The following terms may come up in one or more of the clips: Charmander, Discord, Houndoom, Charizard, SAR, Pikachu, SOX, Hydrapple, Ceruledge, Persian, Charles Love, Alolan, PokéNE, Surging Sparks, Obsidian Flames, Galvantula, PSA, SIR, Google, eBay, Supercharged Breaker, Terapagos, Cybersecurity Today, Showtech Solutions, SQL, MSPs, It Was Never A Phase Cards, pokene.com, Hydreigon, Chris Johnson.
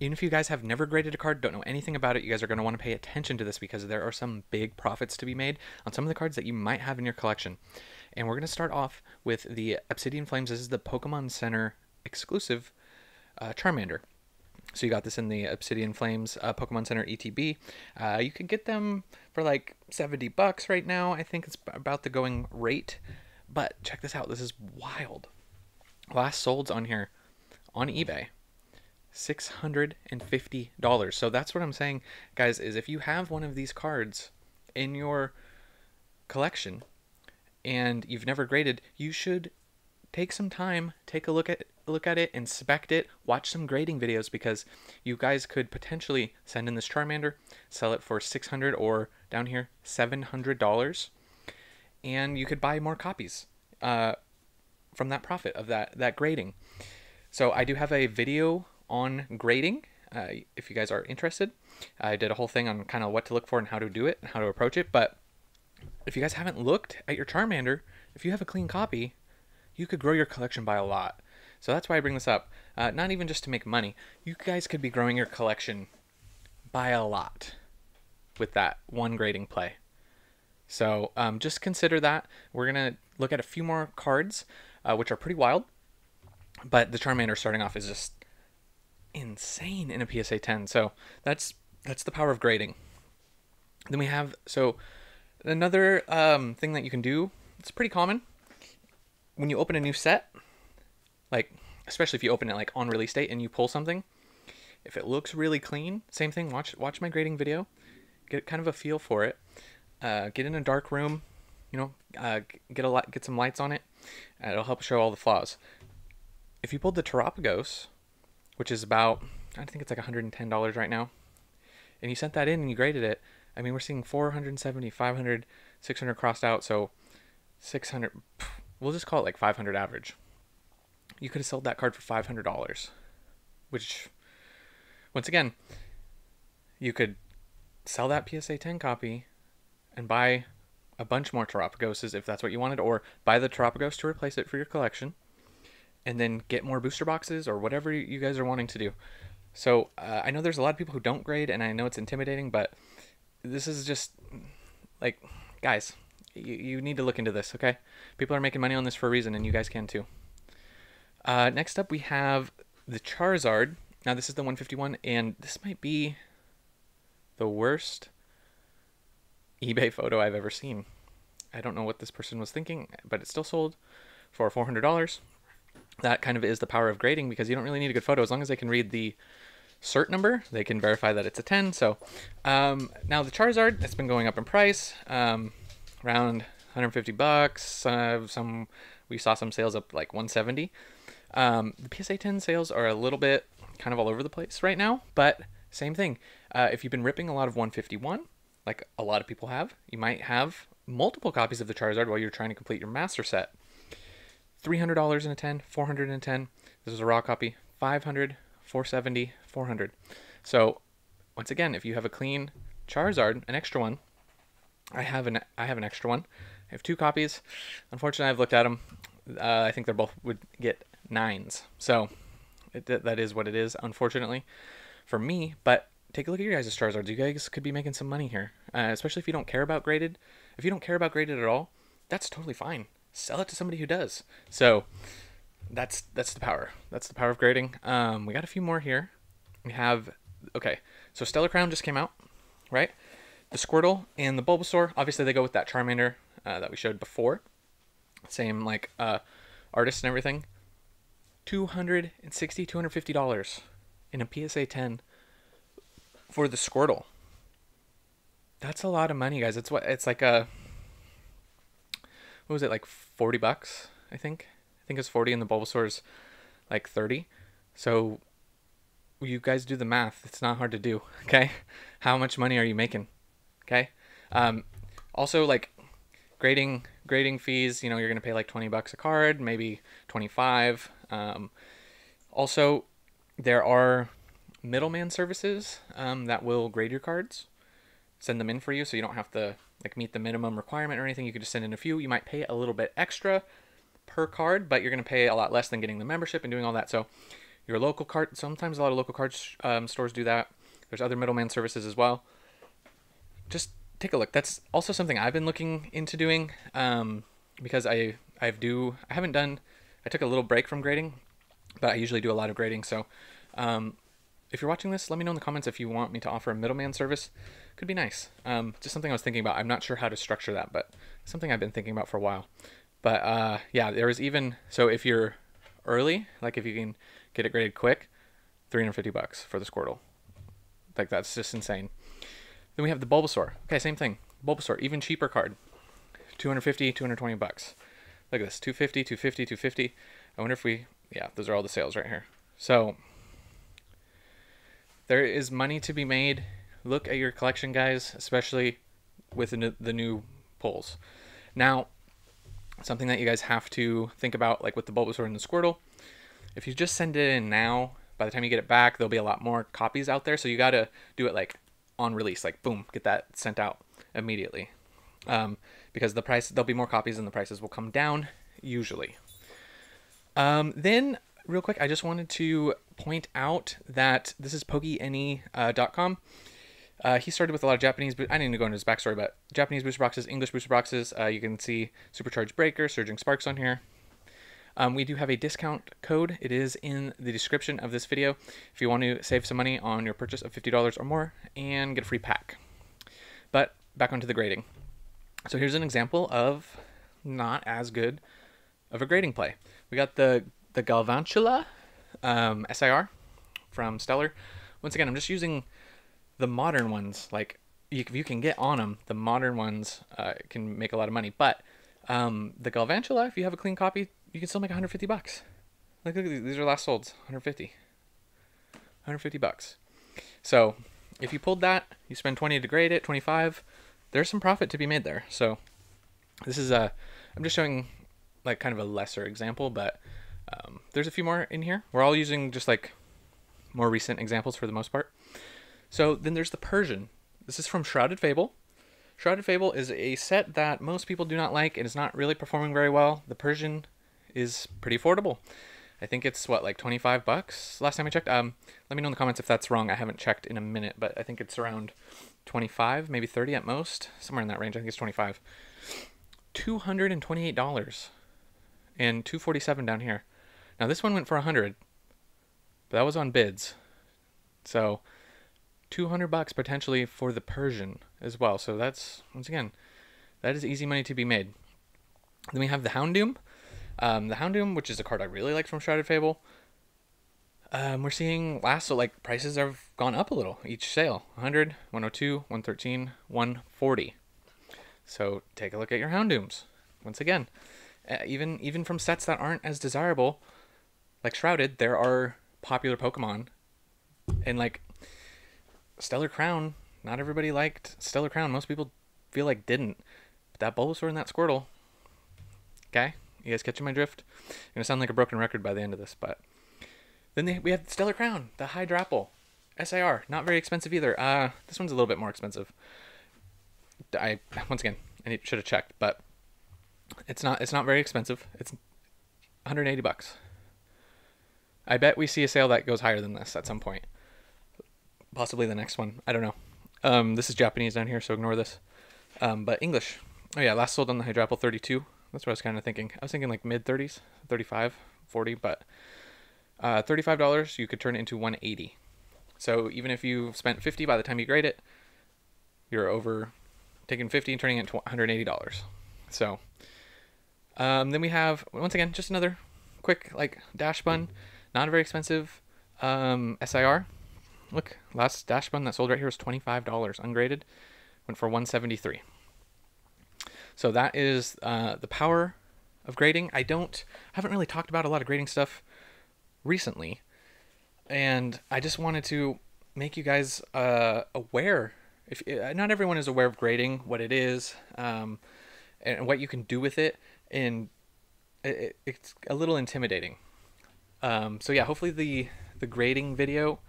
Even if you guys have never graded a card, don't know anything about it, you guys are going to want to pay attention to this because there are some big profits to be made on some of the cards that you might have in your collection. And we're going to start off with the Obsidian Flames. This is the Pokemon Center exclusive Charmander. So you got this in the Obsidian Flames Pokemon Center ETB. You could get them for like $70 right now. I think it's about the going rate. But check this out. This is wild. Last sold's on here on eBay. $650. So that's what I'm saying, guys, is if you have one of these cards in your collection and you've never graded, you should take some time, take a look at it, inspect it, watch some grading videos, because you guys could potentially send in this Charmander, sell it for $600 or down here $700, and you could buy more copies from that profit of that grading. So I do have a video on grading if you guys are interested. I did a whole thing on kind of what to look for and how to do it and how to approach it. But if you guys haven't looked at your Charmander, if you have a clean copy, you could grow your collection by a lot. So that's why I bring this up. Not even just to make money. You guys could be growing your collection by a lot with that one grading play. So just consider that. We're going to look at a few more cards, which are pretty wild. But the Charmander starting off is just insane in a PSA 10. So that's the power of grading. Then we have, so another thing that you can do, it's pretty common when you open a new set, like especially if you open it like on release date and you pull something, if it looks really clean, same thing, watch my grading video, get kind of a feel for it, get in a dark room, you know, get some lights on it, it'll help show all the flaws. If you pulled the Terapagos, which is about, I think it's like $110 right now, and you sent that in and you graded it, I mean, we're seeing 470, 500, 600 crossed out, so 600, we'll just call it like 500 average. You could have sold that card for $500, which, once again, you could sell that PSA 10 copy and buy a bunch more Terapagoses if that's what you wanted, or buy the Terapagos to replace it for your collection, and then get more booster boxes or whatever you guys are wanting to do. So I know there's a lot of people who don't grade, and I know it's intimidating, but this is just, like, guys, you need to look into this, okay? People are making money on this for a reason, and you guys can too. Next up, we have the Charizard. Now, this is the 151, and this might be the worst eBay photo I've ever seen. I don't know what this person was thinking, but it still sold for $400. That kind of is the power of grading, because you don't really need a good photo. As long as they can read the cert number, they can verify that it's a 10. So now the Charizard, it's been going up in price, around $150. We saw some sales up like 170. The PSA 10 sales are a little bit kind of all over the place right now, but same thing. If you've been ripping a lot of 151, like a lot of people have, you might have multiple copies of the Charizard while you're trying to complete your master set. $300 in a 10, $410. This is a raw copy. $500, $470, $400. So, once again, if you have a clean Charizard, an extra one, I have an extra one. I have two copies. Unfortunately, I've looked at them. I think they're both would get 9s. So, that is what it is, unfortunately, for me. But take a look at your guys' Charizards. You guys could be making some money here, especially if you don't care about graded. If you don't care about graded at all, that's totally fine. Sell it to somebody who does. So that's the power. That's the power of grading. We got a few more here. We have, okay, so Stellar Crown just came out, right? The Squirtle and the Bulbasaur, obviously they go with that Charmander that we showed before. Same like artists and everything. $260, $250 in a PSA 10 for the Squirtle. That's a lot of money, guys. It's what it's like a, what was it, like $40, I think? I think it's 40 and the Bulbasaur's like 30. So you guys do the math. It's not hard to do, okay? How much money are you making, okay? Also, like, grading fees, you know, you're going to pay like $20 a card, maybe 25. Also, there are middleman services that will grade your cards, send them in for you so you don't have to like meet the minimum requirement or anything. You could just send in a few. You might pay a little bit extra per card, but you're going to pay a lot less than getting the membership and doing all that. So your local cart. Sometimes a lot of local card stores do that. There's other middleman services as well. Just take a look. That's also something I've been looking into doing because I haven't done, I took a little break from grading, but I usually do a lot of grading. So if you're watching this, let me know in the comments if you want me to offer a middleman service. Could be nice. Just something I was thinking about. I'm not sure how to structure that, but something I've been thinking about for a while. But yeah, there is even, so if you're early, like if you can get it graded quick, $350 for the Squirtle. Like that's just insane. Then we have the Bulbasaur. Okay, same thing. Bulbasaur, even cheaper card. $220. Look at this, $250, $250, $250. I wonder if we, yeah, those are all the sales right here. So there is money to be made. Look at your collection, guys, especially with the new pulls. Now, something that you guys have to think about, like with the Bulbasaur and the Squirtle, if you just send it in now, by the time you get it back, there'll be a lot more copies out there. So you got to do it like on release, like boom, get that sent out immediately. Because the price, there'll be more copies and the prices will come down usually. Then real quick, I just wanted to point out that this is pokene.com. He started with a lot of Japanese, but I didn't even go into his backstory, but Japanese booster boxes, English booster boxes. You can see Supercharged Breaker, Surging Sparks on here. We do have a discount code. It is in the description of this video if you want to save some money on your purchase of $50 or more and get a free pack. But back onto the grading. So here's an example of not as good of a grading play. We got the Galvantula SIR from Stellar. Once again, I'm just using the modern ones. Like if you can get on them, the modern ones can make a lot of money. But the Galvantula, if you have a clean copy, you can still make $150. Look at these are last solds, 150. $150. So if you pulled that, you spend 20 to grade it, 25. There's some profit to be made there. So this is a, I'm just showing like kind of a lesser example, but there's a few more in here. We're all using just like more recent examples for the most part. So then there's the Persian. This is from Shrouded Fable. Shrouded Fable is a set that most people do not like and is not really performing very well. The Persian is pretty affordable. I think it's what, like $25 last time I checked. Let me know in the comments if that's wrong. I haven't checked in a minute, but I think it's around 25, maybe 30 at most, somewhere in that range. I think it's 25. $228 and $247 down here. Now this one went for 100, but that was on bids. So $200 potentially for the Persian as well. So that's, once again, that is easy money to be made. Then we have the Houndoom. The Houndoom, which is a card I really like from Shrouded Fable, we're seeing last, so like prices have gone up a little each sale. 100, 102, 113, 140. So take a look at your Houndooms. Once again, even from sets that aren't as desirable, like Shrouded, there are popular Pokemon. And like Stellar Crown, not everybody liked Stellar Crown. Most people feel like didn't. But that Bulbasaur and that Squirtle, okay? You guys catching my drift? I'm going to sound like a broken record by the end of this, but... Then we have Stellar Crown, the Hydrapple, SAR. Not very expensive either. This one's a little bit more expensive. Once again, I should have checked, but it's not very expensive. It's $180. I bet we see a sale that goes higher than this at some point. Possibly the next one. I don't know. This is Japanese down here, so ignore this. But English. Oh yeah, last sold on the Hydrapple, 32. That's what I was kind of thinking. I was thinking like mid-30s, 35, 40, but $35 you could turn it into $180. So even if you spent 50 by the time you grade it, you're over taking 50 and turning it into $180. So then we have, once again, just another quick like dash bun, not very expensive SIR. Look, last dash bun that sold right here was $25 ungraded, went for $173. So that is the power of grading. I haven't really talked about a lot of grading stuff recently, and I just wanted to make you guys aware. If not everyone is aware of grading, what it is, and what you can do with it, and it's a little intimidating. So yeah, hopefully the grading video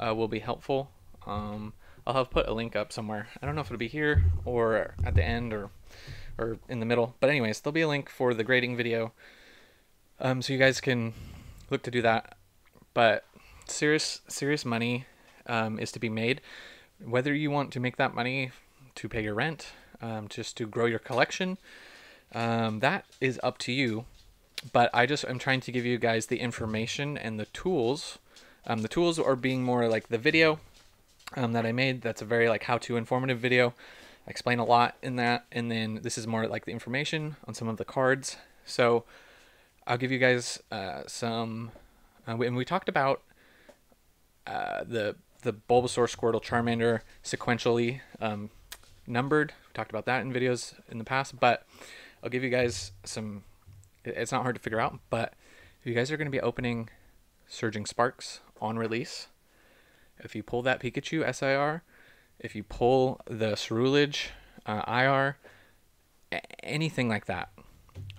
will be helpful. I'll have put a link up somewhere. I don't know if it'll be here or at the end or in the middle, but anyways, there'll be a link for the grading video, so you guys can look to do that. But serious money is to be made. Whether you want to make that money to pay your rent, just to grow your collection, that is up to you. But I just am trying to give you guys the information and the tools. The tools are being more like the video that I made. That's a very like how-to informative video. I explain a lot in that. And then this is more like the information on some of the cards. So I'll give you guys some... and we talked about the Bulbasaur, Squirtle, Charmander sequentially numbered. We talked about that in videos in the past. But I'll give you guys some... It's not hard to figure out, but if you guys are going to be opening Surging Sparks on release, if you pull that Pikachu SIR, if you pull the Ceruledge IR, anything like that,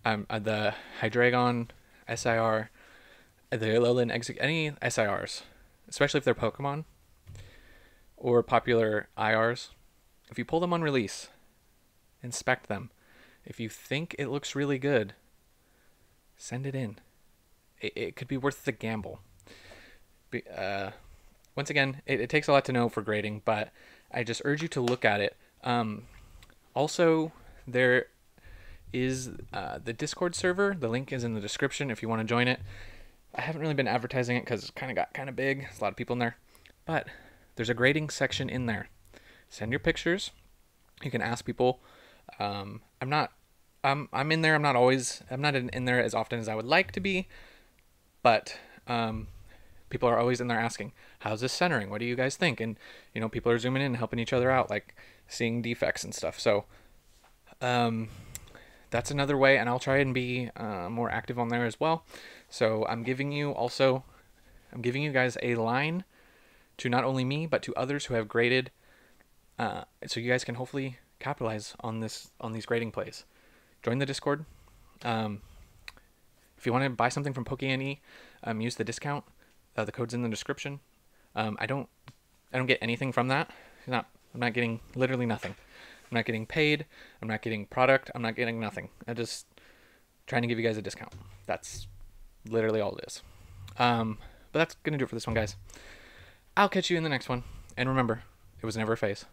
the Hydreigon SIR, the Alolan exit, any SIRs, especially if they're Pokemon or popular IRs, if you pull them on release, inspect them. If you think it looks really good, send it in. It could be worth the gamble. Once again, it takes a lot to know for grading, but I just urge you to look at it. Also, there is the Discord server. The link is in the description if you want to join it. I haven't really been advertising it because it's kind of big. There's a lot of people in there. But there's a grading section in there. Send your pictures. You can ask people. I'm in there. I'm not in there as often as I would like to be, but people are always in there asking, how's this centering? What do you guys think? And, you know, people are zooming in and helping each other out, like seeing defects and stuff. So that's another way, and I'll try and be more active on there as well. So I'm giving you guys a line to not only me, but to others who have graded. So you guys can hopefully capitalize on this, on these grading plays. Join the Discord. If you want to buy something from PokéNE, use the discount. The code's in the description. I don't get anything from that. I'm not getting literally nothing. I'm not getting paid. I'm not getting product. I'm not getting nothing. I'm just trying to give you guys a discount. That's literally all it is. But that's gonna do it for this one, guys. I'll catch you in the next one. And remember, it was never a phase.